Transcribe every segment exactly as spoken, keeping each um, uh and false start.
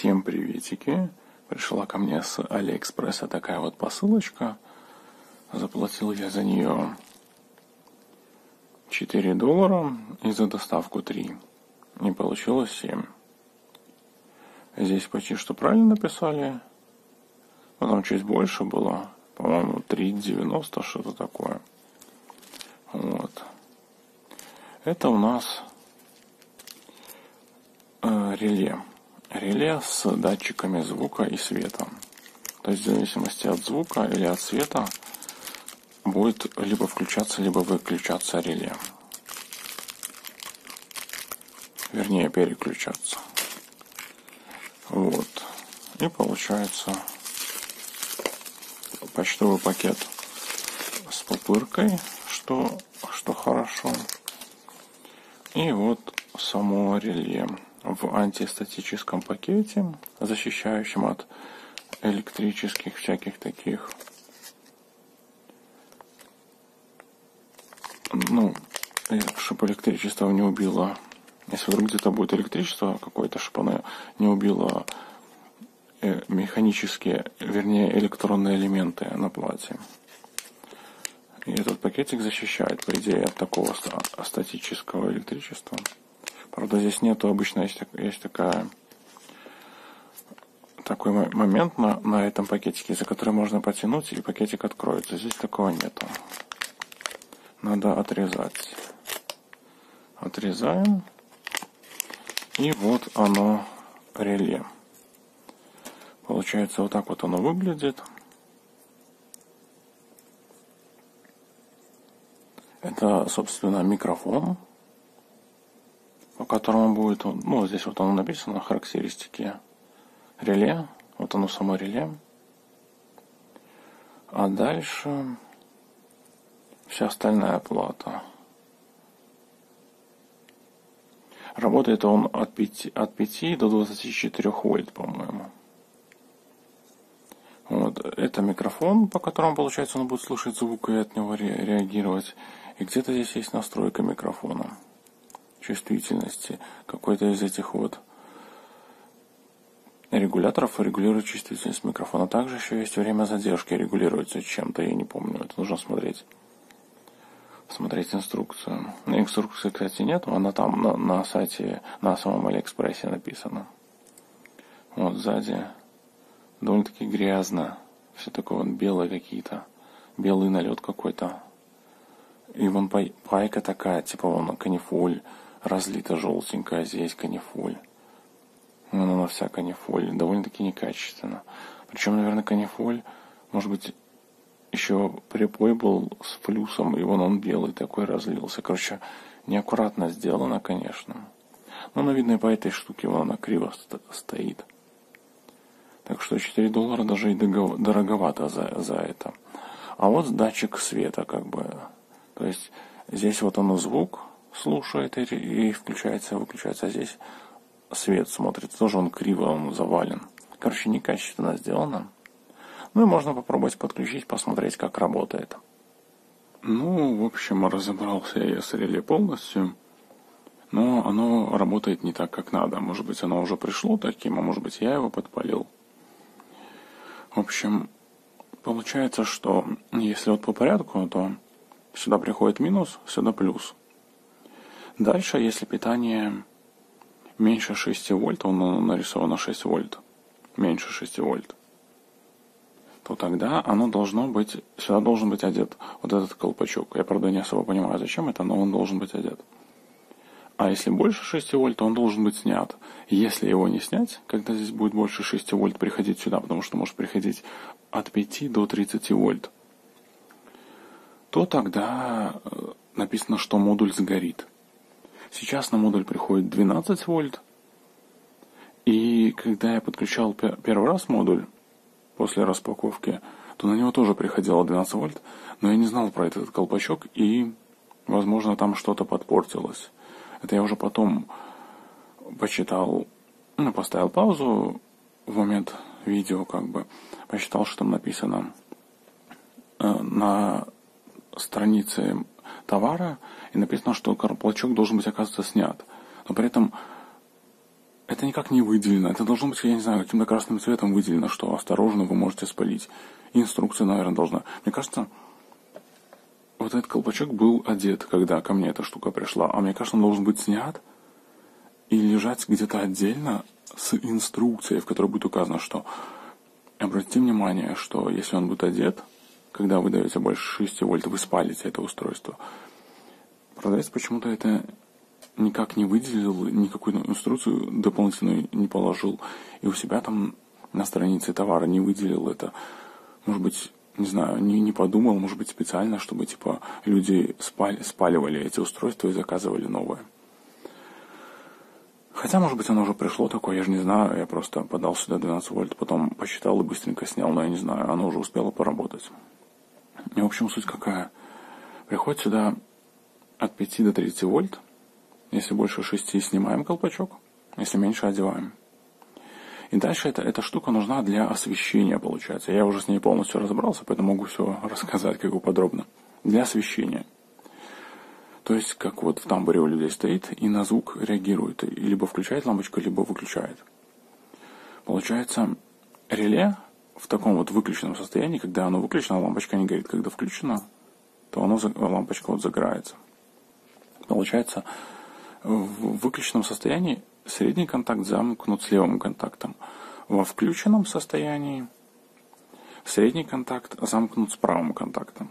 Всем приветики! Пришла ко мне с AliExpress такая вот посылочка. Заплатил я за нее четыре доллара и за доставку три. И получилось семь. Здесь почти что правильно написали. Потом чуть больше было. По-моему, три девяносто, что-то такое. Вот. Это у нас э, реле. Реле с датчиками звука и света. То есть в зависимости от звука или от света будет либо включаться, либо выключаться реле. Вернее, переключаться. Вот. И получается почтовый пакет с пупыркой, что, что хорошо. И вот само реле в антистатическом пакете, защищающем от электрических всяких таких, ну, чтобы электричество не убило. Если вдруг где-то будет электричество какое-то, чтобы оно не убило механические, вернее, электронные элементы на плате. И этот пакетик защищает, по идее, от такого статического электричества. Правда, здесь нету, обычно есть, есть такая, такой момент на, на этом пакетике, за который можно потянуть, и пакетик откроется. Здесь такого нету. Надо отрезать. Отрезаем. И вот оно, реле. Получается, вот так вот оно выглядит. Это, собственно, микрофон, по которому будет, ну, здесь вот оно написано, характеристики реле, вот оно само реле. А дальше вся остальная плата. Работает он от пяти, от пяти до двадцати четырёх вольт, по-моему. Вот. Это микрофон, по которому, получается, он будет слышать звук и от него ре- реагировать. И где-то здесь есть настройка микрофона, чувствительности. Какой-то из этих вот регуляторов регулирует чувствительность микрофона. Также еще есть время задержки, регулируется чем-то, я не помню. Это нужно смотреть. Смотреть инструкцию. Инструкции, кстати, нет, она там на, на сайте, на самом Алиэкспрессе написана. Вот сзади довольно-таки грязно. Все такое вот белое какие-то. Белый налет какой-то. И вон пайка такая, типа вон канифоль разлита желтенькая, здесь канифоль. Вон она вся канифоль, довольно-таки некачественно. Причем, наверное, канифоль, может быть, еще припой был с плюсом, и вон он белый такой разлился. Короче, неаккуратно сделано, конечно. Но, ну, видно, и по этой штуке вон она криво стоит. Так что четыре доллара даже и дороговато за, за это. А вот датчик света, как бы. То есть здесь вот оно звук слушает и, и включается, выключается. А здесь свет смотрит. Тоже он криво, он завален. Короче, некачественно сделано. Ну и можно попробовать подключить, посмотреть, как работает. Ну, в общем, разобрался я с реле полностью. Но оно работает не так, как надо. Может быть, оно уже пришло таким, а может быть, я его подпалил. В общем, получается, что если вот по порядку, то сюда приходит минус, сюда плюс. Дальше, если питание меньше шести вольт, оно нарисовано шесть вольт, меньше шести вольт, то тогда оно должно быть, сюда должен быть одет вот этот колпачок. Я, правда, не особо понимаю, зачем это, но он должен быть одет. А если больше шести вольт, то он должен быть снят. Если его не снять, когда здесь будет больше шести вольт приходить сюда, потому что может приходить от пяти до тридцати вольт, то тогда написано, что модуль сгорит. Сейчас на модуль приходит двенадцать вольт. И когда я подключал первый раз модуль, после распаковки, то на него тоже приходило двенадцать вольт, но я не знал про этот колпачок, и, возможно, там что-то подпортилось. Это я уже потом почитал, ну, поставил паузу в момент видео, как бы, посчитал, что там написано на странице товара, и написано, что колпачок должен быть, оказывается, снят. Но при этом это никак не выделено. Это должно быть, я не знаю, каким-то красным цветом выделено, что осторожно, вы можете спалить. Инструкция, наверное, должна. Мне кажется, вот этот колпачок был одет, когда ко мне эта штука пришла. А мне кажется, он должен быть снят и лежать где-то отдельно с инструкцией, в которой будет указано, что обратите внимание, что если он будет одет, когда вы даете больше шести вольт, вы спалите это устройство. Продавец почему-то это никак не выделил, никакую инструкцию дополнительную не положил. И у себя там на странице товара не выделил это. Может быть, не знаю, не, не подумал, может быть, специально, чтобы типа люди спали, спаливали эти устройства и заказывали новые. Хотя, может быть, оно уже пришло такое, я же не знаю, я просто подал сюда двенадцать вольт, потом посчитал и быстренько снял, но я не знаю, оно уже успело поработать. И, в общем, суть какая. Приходит сюда от пяти до тридцати вольт. Если больше шести, снимаем колпачок. Если меньше, одеваем. И дальше это, эта штука нужна для освещения, получается. Я уже с ней полностью разобрался, поэтому могу все рассказать как бы подробно. Для освещения. То есть, как вот в тамбуре у людей стоит и на звук реагирует. И либо включает лампочку, либо выключает. Получается, реле в таком вот выключенном состоянии, когда оно выключено, лампочка не горит. Когда включено, то оно, лампочка вот загорается. Получается, в выключенном состоянии средний контакт замкнут с левым контактом. Во включенном состоянии средний контакт замкнут с правым контактом.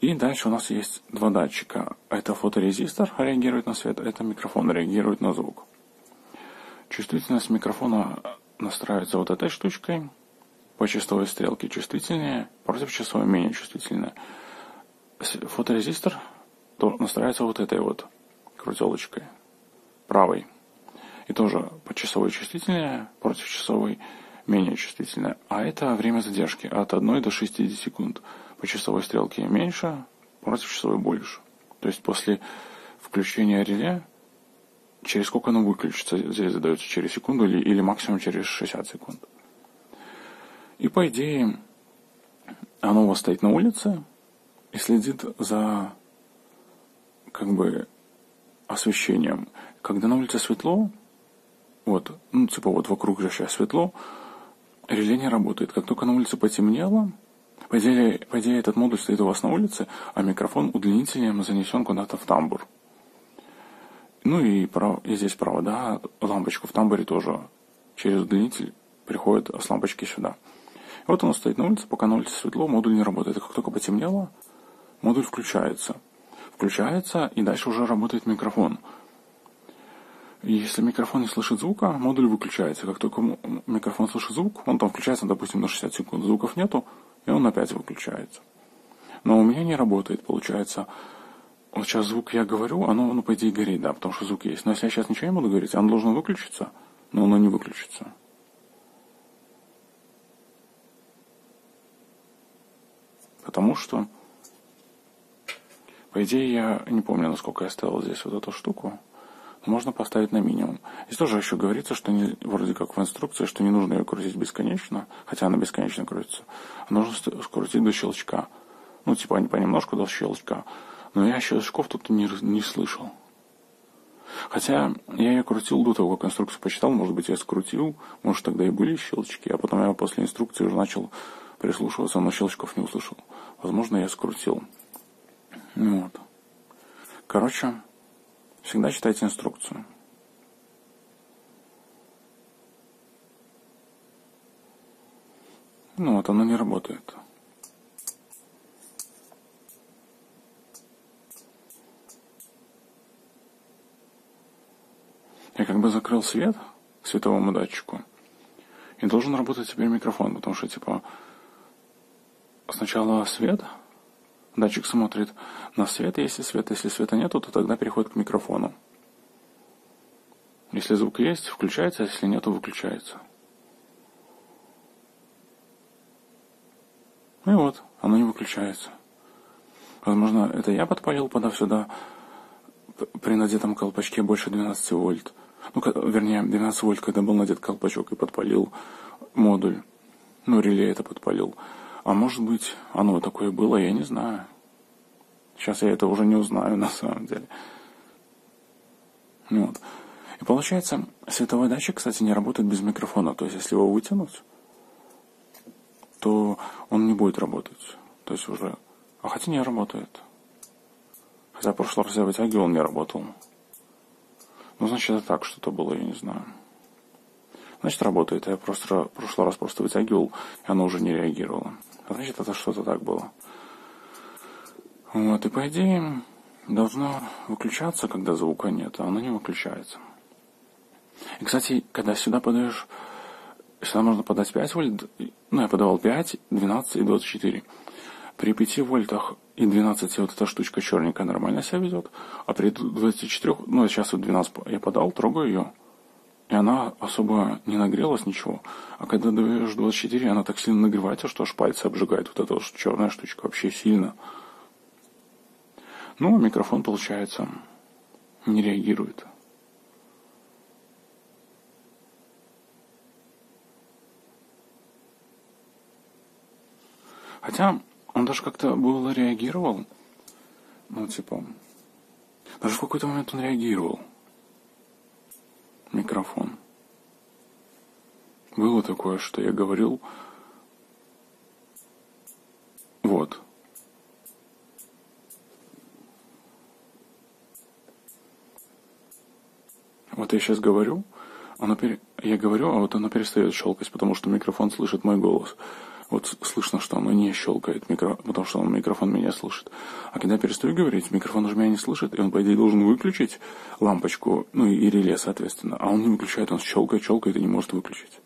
И дальше у нас есть два датчика. Это фоторезистор реагирует на свет, это микрофон реагирует на звук. Чувствительность микрофона настраивается вот этой штучкой. По часовой стрелке чувствительнее, против часовой менее чувствительная. Фоторезистор настраивается вот этой вот крутелочкой, правой, и тоже по часовой чувствительная, против часовой менее чувствительная. А это время задержки от одной до шестидесяти секунд. По часовой стрелке меньше, против часовой больше. То есть после включения реле, через сколько оно выключится, здесь задается через секунду или, или максимум через шестьдесят секунд. И по идее, оно у вас стоит на улице и следит за как бы освещением. Когда на улице светло, вот, ну, типа вот вокруг же сейчас светло, реле не работает. Как только на улице потемнело, по идее, по идее этот модуль стоит у вас на улице, а микрофон удлинителем занесен куда-то в тамбур. Ну и, прав, и здесь провода, лампочку в тамбуре тоже через удлинитель приходит с лампочки сюда. И вот он стоит на улице, пока на улице светло, модуль не работает. Как только потемнело, модуль включается. Включается, и дальше уже работает микрофон. Если микрофон не слышит звука, модуль выключается. Как только микрофон слышит звук, он там включается, допустим, на шестьдесят секунд. Звуков нету, и он опять выключается. Но у меня не работает, получается. Вот сейчас звук я говорю, оно, ну, по идее, горит, да, потому что звук есть. Но если я сейчас ничего не буду говорить, оно должно выключиться, но оно не выключится. Потому что по идее, я не помню, насколько я ставил здесь вот эту штуку. Можно поставить на минимум. Здесь тоже еще говорится, что не, вроде как в инструкции, что не нужно ее крутить бесконечно, хотя она бесконечно крутится. А нужно скрутить до щелчка. Ну, типа, понемножку до щелчка. Но я щелчков тут не, не слышал. Хотя я ее крутил до того, как инструкцию почитал. Может быть, я скрутил. Может, тогда и были щелчки. А потом я после инструкции уже начал прислушиваться, но щелчков не услышал. Возможно, я скрутил. Вот. Короче, всегда читайте инструкцию. Ну вот, оно не работает. Я как бы закрыл свет световому датчику. И должен работать теперь микрофон, потому что типа сначала свет. Датчик смотрит на свет, если свет, если света нету, то тогда переходит к микрофону. Если звук есть, включается, а если нету, выключается. Ну и вот, оно не выключается. Возможно, это я подпалил, подав сюда при надетом колпачке больше двенадцати вольт. Ну, вернее, двенадцать вольт, когда был надет колпачок и подпалил модуль. Ну, реле это подпалил. А может быть, оно такое было, я не знаю. Сейчас я это уже не узнаю, на самом деле. Вот. И И получается, световой датчик, кстати, не работает без микрофона. То есть, если его вытянуть, то он не будет работать. То есть уже... А хотя не работает. Хотя в прошлый раз я вытягивал, он не работал. Ну, значит, это так что-то было, я не знаю. Значит, работает. Я просто в прошлый раз просто вытягивал, и оно уже не реагировало. Значит, это что-то так было. Вот, и по идее, должно выключаться, когда звука нет, а оно не выключается. И, кстати, когда сюда подаешь, сюда можно подать пять вольт, ну, я подавал пять, двенадцать и двадцать четыре. При пяти вольтах и двенадцати вот эта штучка черненькая нормально себя ведет, а при двадцати четырёх, ну, сейчас вот двенадцать я подал, трогаю ее, и она особо не нагрелась, ничего. А когда даешь двадцать четыре, она так сильно нагревается, что аж пальцы обжигает. Вот эта вот черная штучка вообще сильно. Ну, микрофон, получается, не реагирует. Хотя он даже как-то было реагировал. Ну, типа, даже в какой-то момент он реагировал. Микрофон. Было такое, что я говорил. Вот. Вот я сейчас говорю, оно пере... я говорю, а вот оно перестает щелкать, потому что микрофон слышит мой голос. Вот слышно, что оно не щелкает, микро... потому что он, микрофон меня слышит. А когда я перестаю говорить, микрофон уже меня не слышит, и он, по идее, должен выключить лампочку, ну и реле, соответственно. А он не выключает, он щелкает, щелкает и не может выключить.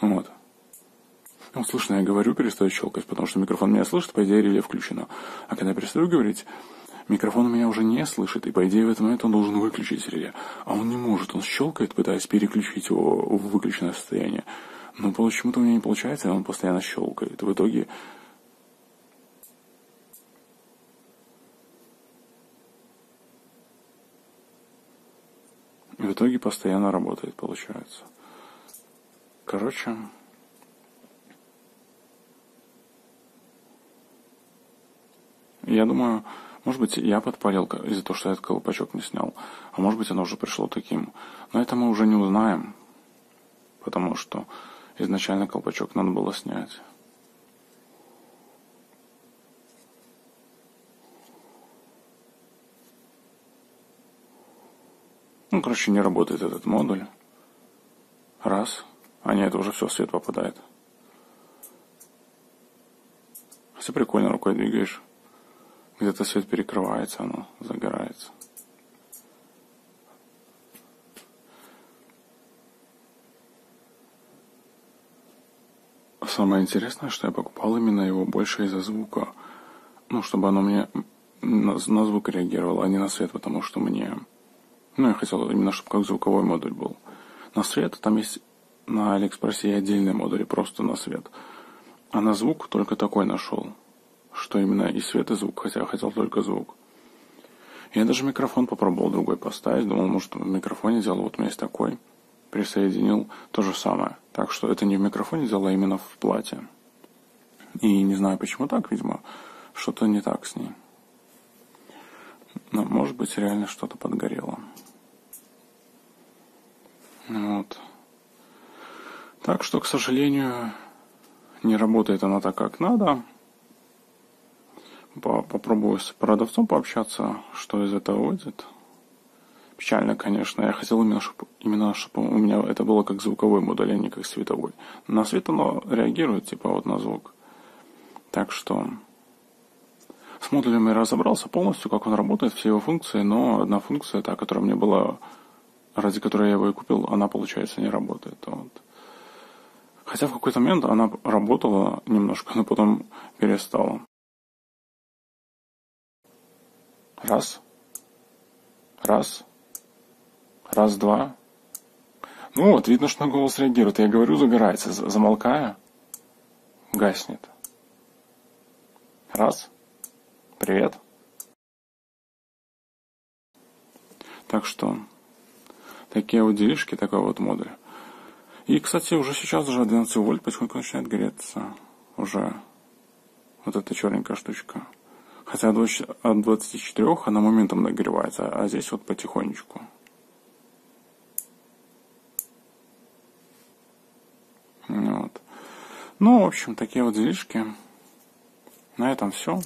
Вот. Ну, слышно, я говорю, перестаю щелкать, потому что микрофон меня слышит, по идее, реле включено. А когда я перестаю говорить, микрофон меня уже не слышит, и, по идее, в этот момент он должен выключить реле. А он не может, он щелкает, пытаясь переключить его в выключенное состояние. Но почему-то у меня не получается, и он постоянно щелкает. В итоге... В итоге постоянно работает, получается. Короче... Я думаю, может быть, я подпалил из-за того, что я этот колпачок не снял. А может быть, оно уже пришло таким. Но это мы уже не узнаем. Потому что изначально колпачок надо было снять. Ну, короче, не работает этот модуль. Раз. А нет, уже все, свет попадает. Все прикольно, рукой двигаешь. Где-то свет перекрывается, оно загорается. Самое интересное, что я покупал именно его больше из-за звука. Ну, чтобы оно мне на звук реагировало, а не на свет, потому что мне... Ну, я хотел именно, чтобы как звуковой модуль был. На свет там есть... На AliExpress отдельные модули, просто на свет. А на звук только такой нашел. Что именно и свет, и звук, хотя я хотел только звук. Я даже микрофон попробовал другой поставить, думал, может, в микрофоне делал, вот у меня есть такой, присоединил то же самое. Так что это не в микрофоне делал, а именно в плате. И не знаю, почему так, видимо, что-то не так с ней. Но, может быть, реально что-то подгорело. Вот. Так что, к сожалению, не работает она так, как надо. Попробую с продавцом пообщаться, что из этого выйдет. Печально, конечно. Я хотел именно, чтобы, именно, чтобы у меня это было как звуковой модуль, а не как световой. На свет оно реагирует, типа вот на звук. Так что с модулем я разобрался полностью, как он работает, все его функции, но одна функция, та, которая мне была, ради которой я его и купил, она, получается, не работает. Вот. Хотя в какой-то момент она работала немножко, но потом перестала. Раз. Раз. Раз, два. Ну вот, видно, что на голос реагирует. Я говорю, загорается. Замолкаю. Гаснет. Раз. Привет. Так что, такие вот делишки, такой вот модуль. И, кстати, уже сейчас уже двенадцать вольт потихоньку начинает греться. Уже вот эта черненькая штучка. Хотя от двадцати четырёх она моментом нагревается, а здесь вот потихонечку. Вот. Ну, в общем, такие вот делишки. На этом все.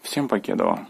Всем покедова.